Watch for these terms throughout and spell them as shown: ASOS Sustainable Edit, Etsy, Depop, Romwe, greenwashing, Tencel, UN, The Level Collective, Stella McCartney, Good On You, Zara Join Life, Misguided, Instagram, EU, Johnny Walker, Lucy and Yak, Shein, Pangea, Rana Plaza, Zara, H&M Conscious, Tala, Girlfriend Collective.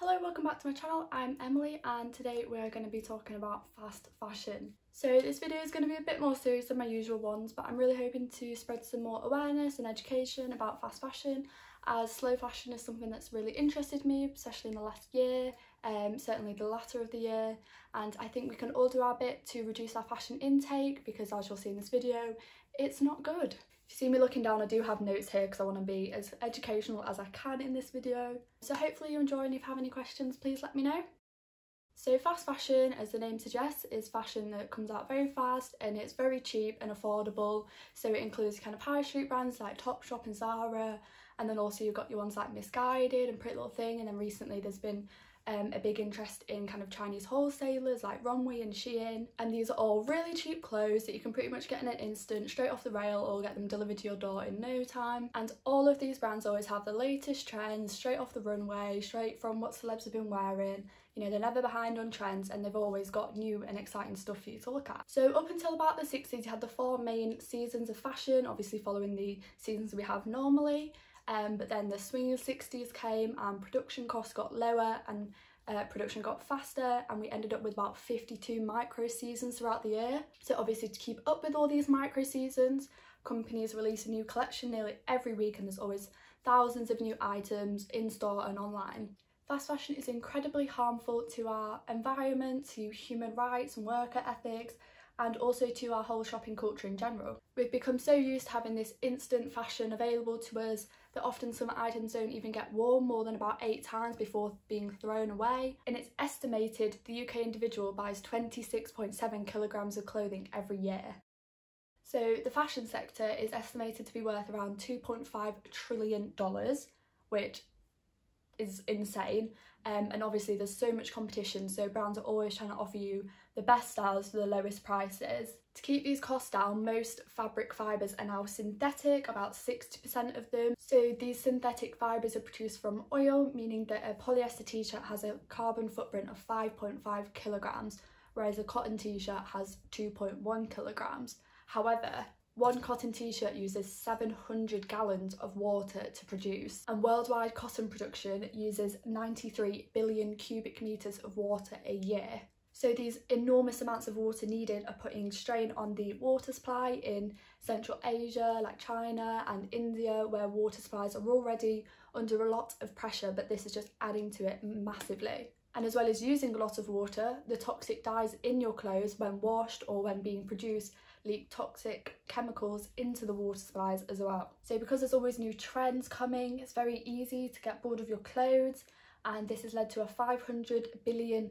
Hello, welcome back to my channel. I'm Emily and today we're going to be talking about fast fashion. So this video is going to be a bit more serious than my usual ones, but I'm really hoping to spread some more awareness and education about fast fashion, as slow fashion is something that's really interested me, especially in the last year, certainly the latter of the year, and I think we can all do our bit to reduce our fashion intake because, as you'll see in this video, it's not good. If you see me looking down, I do have notes here because I want to be as educational as I can in this video. So hopefully you enjoy, and if you have any questions, please let me know. So fast fashion, as the name suggests, is fashion that comes out very fast and it's very cheap and affordable. So it includes kind of high street brands like Topshop and Zara, and then also you've got your ones like Misguided and Pretty Little Thing, and then recently there's been a big interest in kind of Chinese wholesalers like Romwe and Shein, and these are all really cheap clothes that you can pretty much get in an instant straight off the rail or get them delivered to your door in no time. And all of these brands always have the latest trends straight off the runway, straight from what celebs have been wearing. You know, they're never behind on trends and they've always got new and exciting stuff for you to look at. So up until about the 60s, you had the four main seasons of fashion, obviously following the seasons we have normally. But then the swing of 60s came and production costs got lower and production got faster, and we ended up with about 52 micro seasons throughout the year. So obviously to keep up with all these micro seasons, companies release a new collection nearly every week, and there's always thousands of new items in store and online. Fast fashion is incredibly harmful to our environment, to human rights and worker ethics, and also to our whole shopping culture in general. We've become so used to having this instant fashion available to us that often some items don't even get worn more than about 8 times before being thrown away. And it's estimated the UK individual buys 26.7 kilograms of clothing every year. So the fashion sector is estimated to be worth around $2.5 trillion, which is insane. And obviously there's so much competition, so brands are always trying to offer you the best styles for the lowest prices. To keep these costs down, most fabric fibres are now synthetic, about 60% of them. So these synthetic fibres are produced from oil, meaning that a polyester t-shirt has a carbon footprint of 5.5 kilograms, whereas a cotton t-shirt has 2.1 kilograms. However, one cotton t-shirt uses 700 gallons of water to produce, and worldwide cotton production uses 93 billion cubic meters of water a year. So these enormous amounts of water needed are putting strain on the water supply in Central Asia, like China and India, where water supplies are already under a lot of pressure, but this is just adding to it massively. And as well as using a lot of water, the toxic dyes in your clothes, when washed or when being produced, leak toxic chemicals into the water supplies as well. So because there's always new trends coming, it's very easy to get bored of your clothes, and this has led to a $500 billion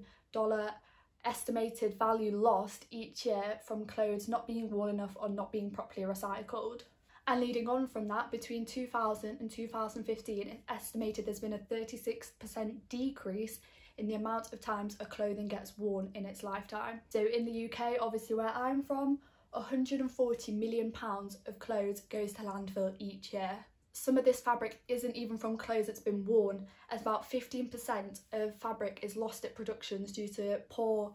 estimated value lost each year from clothes not being worn enough or not being properly recycled. And leading on from that, between 2000 and 2015, it's estimated there's been a 36% decrease in the amount of times a clothing gets worn in its lifetime. So in the UK, obviously where I'm from, £140 million of clothes goes to landfill each year. Some of this fabric isn't even from clothes that's been worn, as about 15% of fabric is lost at productions due to poor,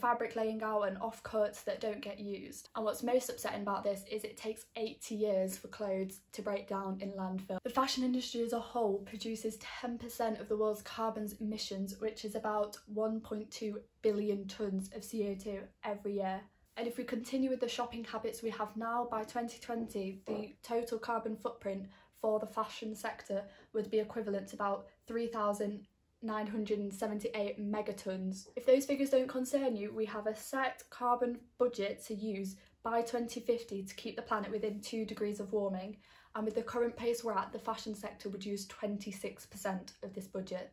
fabric laying out and offcuts that don't get used. And what's most upsetting about this is it takes 80 years for clothes to break down in landfill. The fashion industry as a whole produces 10% of the world's carbon emissions, which is about 1.2 billion tonnes of CO2 every year. And if we continue with the shopping habits we have now, by 2020, the total carbon footprint for the fashion sector would be equivalent to about 3,978 megatons. If those figures don't concern you, we have a set carbon budget to use by 2050 to keep the planet within 2 degrees of warming. And with the current pace we're at, the fashion sector would use 26% of this budget.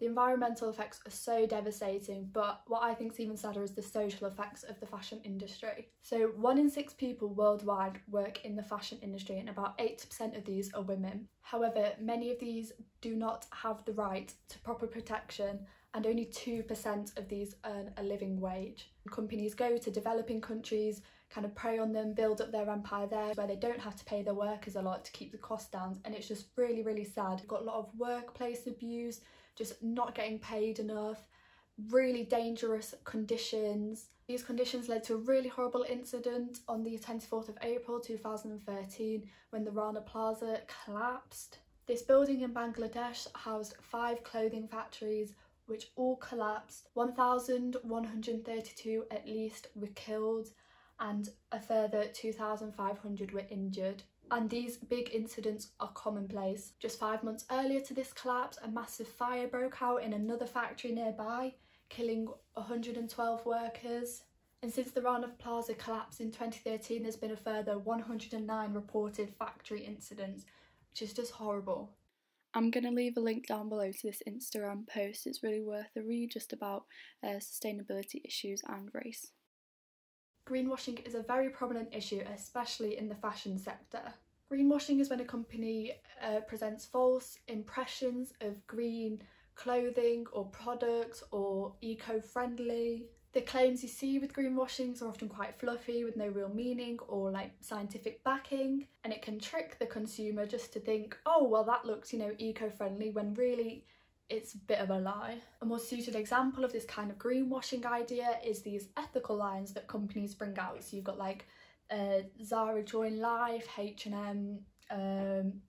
The environmental effects are so devastating, but what I think is even sadder is the social effects of the fashion industry. So 1 in 6 people worldwide work in the fashion industry, and about 80% of these are women. However, many of these do not have the right to proper protection, and only 2% of these earn a living wage. Companies go to developing countries, kind of prey on them, build up their empire there, where they don't have to pay their workers a lot to keep the costs down, and it's just really, really sad. You've got a lot of workplace abuse, just not getting paid enough, really dangerous conditions. These conditions led to a really horrible incident on the 24th of April 2013 when the Rana Plaza collapsed. This building in Bangladesh housed 5 clothing factories which all collapsed. 1,132 at least were killed and a further 2,500 were injured. And these big incidents are commonplace. Just 5 months earlier to this collapse, a massive fire broke out in another factory nearby, killing 112 workers. And since the Rana Plaza collapse in 2013, there's been a further 109 reported factory incidents, which is just horrible. I'm going to leave a link down below to this Instagram post. It's really worth a read, just about sustainability issues and race. Greenwashing is a very prominent issue, especially in the fashion sector. Greenwashing is when a company presents false impressions of green clothing or products or eco-friendly. The claims you see with greenwashings are often quite fluffy with no real meaning or like scientific backing, and it can trick the consumer just to think, oh well, that looks, you know, eco-friendly, when really it's a bit of a lie. A more suited example of this kind of greenwashing idea is these ethical lines that companies bring out. So you've got like Zara Join Life, H&M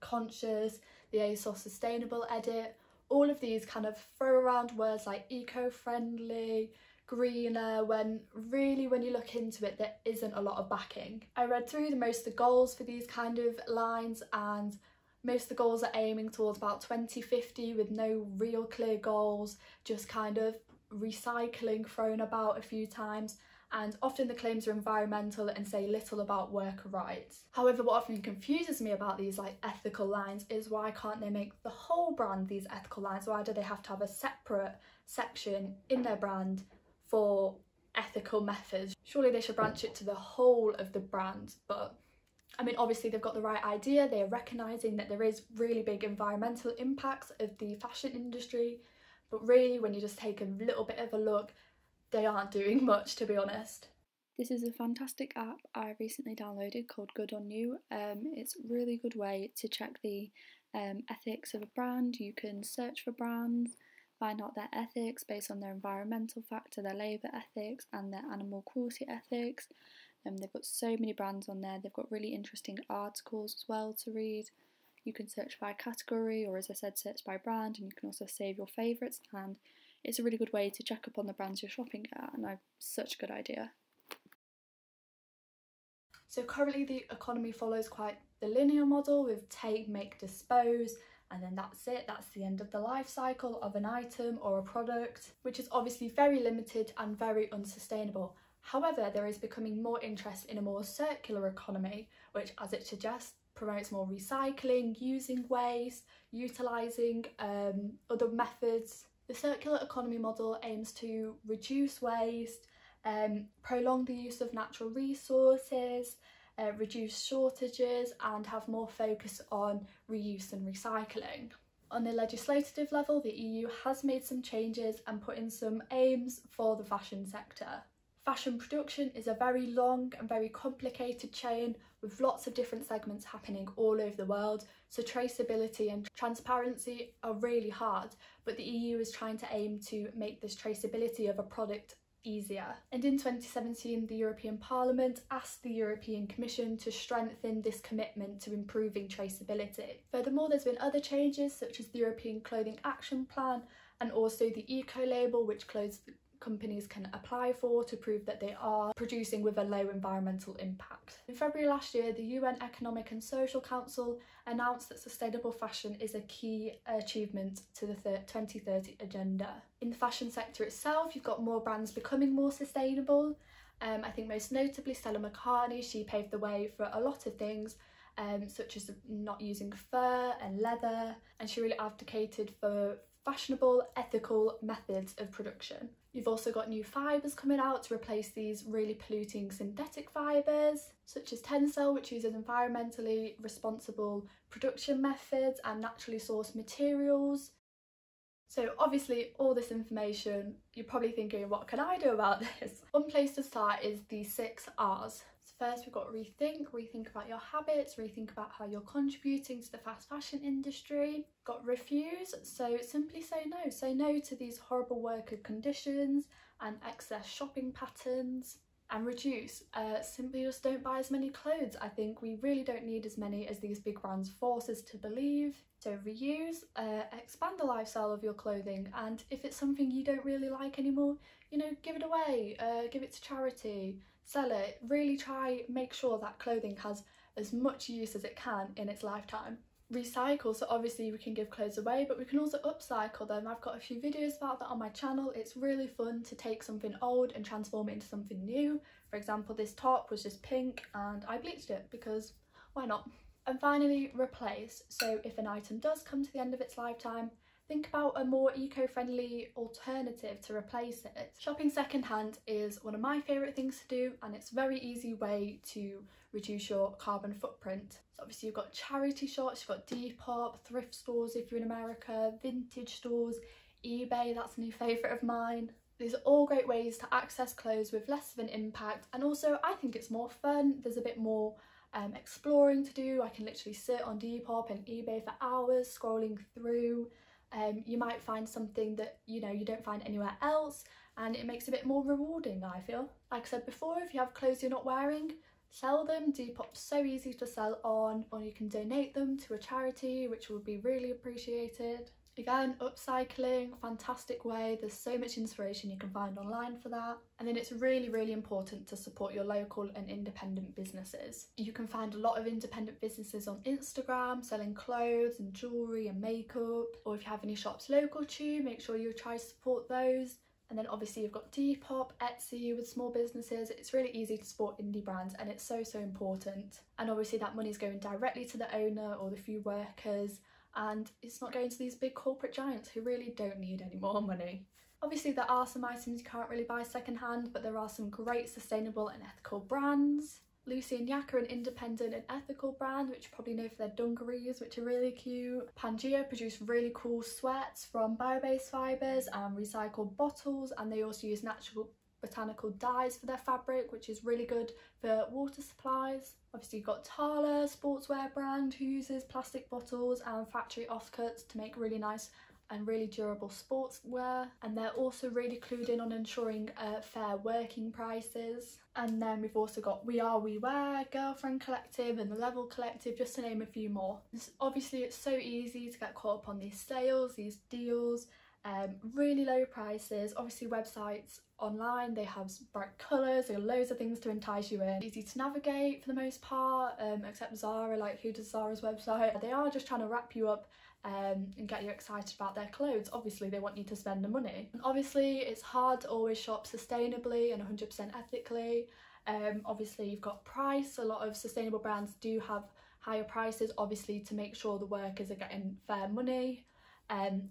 Conscious, the ASOS Sustainable Edit. All of these kind of throw around words like eco-friendly, greener, when really when you look into it there isn't a lot of backing. I read through most of the goals for these kind of lines, and most of the goals are aiming towards about 2050 with no real clear goals, just kind of recycling thrown about a few times, and often the claims are environmental and say little about worker rights. However, what often confuses me about these like ethical lines is why can't they make the whole brand these ethical lines? Why do they have to have a separate section in their brand for ethical methods? Surely they should branch it to the whole of the brand. But I mean, obviously they've got the right idea, they're recognising that there is really big environmental impacts of the fashion industry, but really when you just take a little bit of a look, they aren't doing much, to be honest. This is a fantastic app I recently downloaded called Good On You. It's a really good way to check the ethics of a brand. You can search for brands, find out their ethics based on their environmental factor, their labour ethics and their animal cruelty ethics. They've got so many brands on there. They've got really interesting articles as well to read. You can search by category, or as I said, search by brand, and you can also save your favourites, and it's a really good way to check up on the brands you're shopping at, and I've such a good idea. So currently the economy follows quite the linear model with take, make, dispose, and then that's it, that's the end of the life cycle of an item or a product, which is obviously very limited and very unsustainable. However, there is becoming more interest in a more circular economy, which, as it suggests, promotes more recycling, using waste, utilising other methods. The circular economy model aims to reduce waste, prolong the use of natural resources, reduce shortages, and have more focus on reuse and recycling. On the legislative level, the EU has made some changes and put in some aims for the fashion sector. Fashion production is a very long and very complicated chain with lots of different segments happening all over the world, so traceability and transparency are really hard, but the EU is trying to aim to make this traceability of a product easier. And in 2017, the European Parliament asked the European Commission to strengthen this commitment to improving traceability. Furthermore, there's been other changes such as the European Clothing Action Plan and also the Eco Label, which clothes companies can apply for to prove that they are producing with a low environmental impact. In February last year, the UN Economic and Social Council announced that sustainable fashion is a key achievement to the 2030 agenda. In the fashion sector itself, you've got more brands becoming more sustainable. I think most notably Stella McCartney. She paved the way for a lot of things, such as not using fur and leather, and she really advocated for fashionable, ethical methods of production. You've also got new fibres coming out to replace these really polluting synthetic fibres, such as Tencel, which uses environmentally responsible production methods and naturally sourced materials. So obviously all this information, you're probably thinking, what can I do about this? One place to start is the 6 R's. So first we've got rethink. Rethink about your habits, rethink about how you're contributing to the fast fashion industry. Got refuse, so simply say no. Say no to these horrible worker conditions and excess shopping patterns. and reduce. Simply just don't buy as many clothes. I think we really don't need as many as these big brands force us to believe. So reuse, expand the lifestyle of your clothing, and if it's something you don't really like anymore, you know, give it away, give it to charity, sell it. Really try, make sure that clothing has as much use as it can in its lifetime. Recycle, so obviously we can give clothes away, but we can also upcycle them. I've got a few videos about that on my channel. It's really fun to take something old and transform it into something new. For example, this top was just pink and I bleached it because why not? And finally, replace. So if an item does come to the end of its lifetime, think about a more eco-friendly alternative to replace it. Shopping secondhand is one of my favourite things to do, and it's a very easy way to reduce your carbon footprint. So obviously you've got charity shops, you've got Depop, thrift stores if you're in America, vintage stores, eBay, that's a new favourite of mine. These are all great ways to access clothes with less of an impact, and also I think it's more fun. There's a bit more exploring to do. I can literally sit on Depop and eBay for hours scrolling through. You might find something that, you know, you don't find anywhere else, and it makes it a bit more rewarding, I feel. Like I said before, if you have clothes you're not wearing, sell them. Depop's so easy to sell on, or you can donate them to a charity, which would be really appreciated. Again, upcycling, fantastic way. There's so much inspiration you can find online for that. And then it's really, really important to support your local and independent businesses. You can find a lot of independent businesses on Instagram selling clothes and jewellery and makeup. Or if you have any shops local to you, make sure you try to support those. And then obviously you've got Depop, Etsy with small businesses. It's really easy to support indie brands, and it's so, so important. And obviously that money's going directly to the owner or the few workers, and it's not going to these big corporate giants who really don't need any more money. Obviously there are some items you can't really buy secondhand, but there are some great sustainable and ethical brands. Lucy and Yak are an independent and ethical brand, which you probably know for their dungarees, which are really cute. Pangea produce really cool sweats from bio-based fibres and recycled bottles, and they also use natural botanical dyes for their fabric, which is really good for water supplies. Obviously you've got Tala, sportswear brand, who uses plastic bottles and factory offcuts to make really nice and really durable sportswear, and they're also really clued in on ensuring fair working prices. And then we've also got We Are We Wear, Girlfriend Collective and The Level Collective, just to name a few more. Obviously it's so easy to get caught up on these sales, these deals, really low prices. Obviously websites online, they have bright colours, there are loads of things to entice you in. Easy to navigate for the most part, except Zara. Like, who does Zara's website? They are just trying to wrap you up and get you excited about their clothes. Obviously they want you to spend the money, and obviously it's hard to always shop sustainably and 100% ethically. Obviously you've got price. A lot of sustainable brands do have higher prices, obviously to make sure the workers are getting fair money.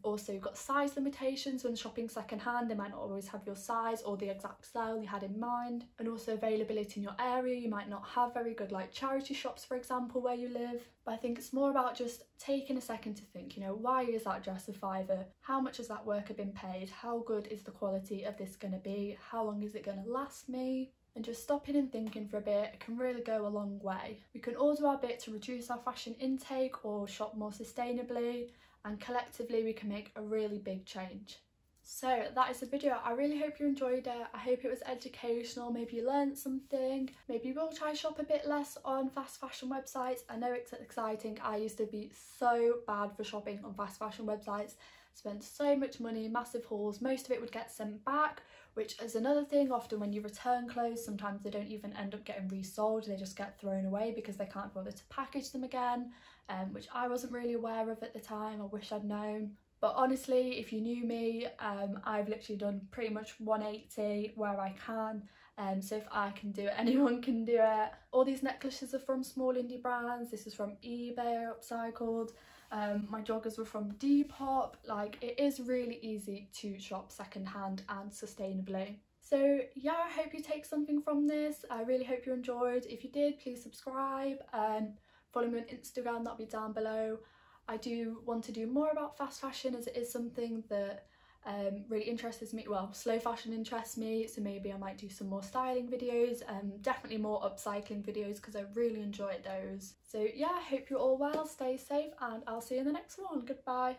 Also you've got size limitations when shopping secondhand. They might not always have your size or the exact style you had in mind, and also availability in your area. You might not have very good, like, charity shops, for example, where you live. But I think it's more about just taking a second to think, you know, why is that dress a fiver? How much has that worker been paid? How good is the quality of this going to be? How long is it going to last me? And just stopping and thinking for a bit, it can really go a long way. We can all do our bit to reduce our fashion intake or shop more sustainably, and collectively we can make a really big change. So that is the video. I really hope you enjoyed it. I hope it was educational. Maybe you learned something. Maybe you will try shop a bit less on fast fashion websites. I know it's exciting. I used to be so bad for shopping on fast fashion websites. Spent so much money, massive hauls. Most of it would get sent back, which is another thing. Often when you return clothes, sometimes they don't even end up getting resold. They just get thrown away because they can't bother to package them again, which I wasn't really aware of at the time. I wish I'd known. But honestly, if you knew me, I've literally done pretty much 180 where I can. So if I can do it, anyone can do it. All these necklaces are from small indie brands. This is from eBay, upcycled. My joggers were from Depop. Like, it is really easy to shop secondhand and sustainably. So yeah, I hope you take something from this. I really hope you enjoyed. If you did, please subscribe and follow me on Instagram. That'll be down below. I do want to do more about fast fashion, as it is something that really interests me. Well, slow fashion interests me, so maybe I might do some more styling videos, definitely more upcycling videos, because I really enjoyed those. So yeah, I hope you're all well, stay safe, and I'll see you in the next one. Goodbye.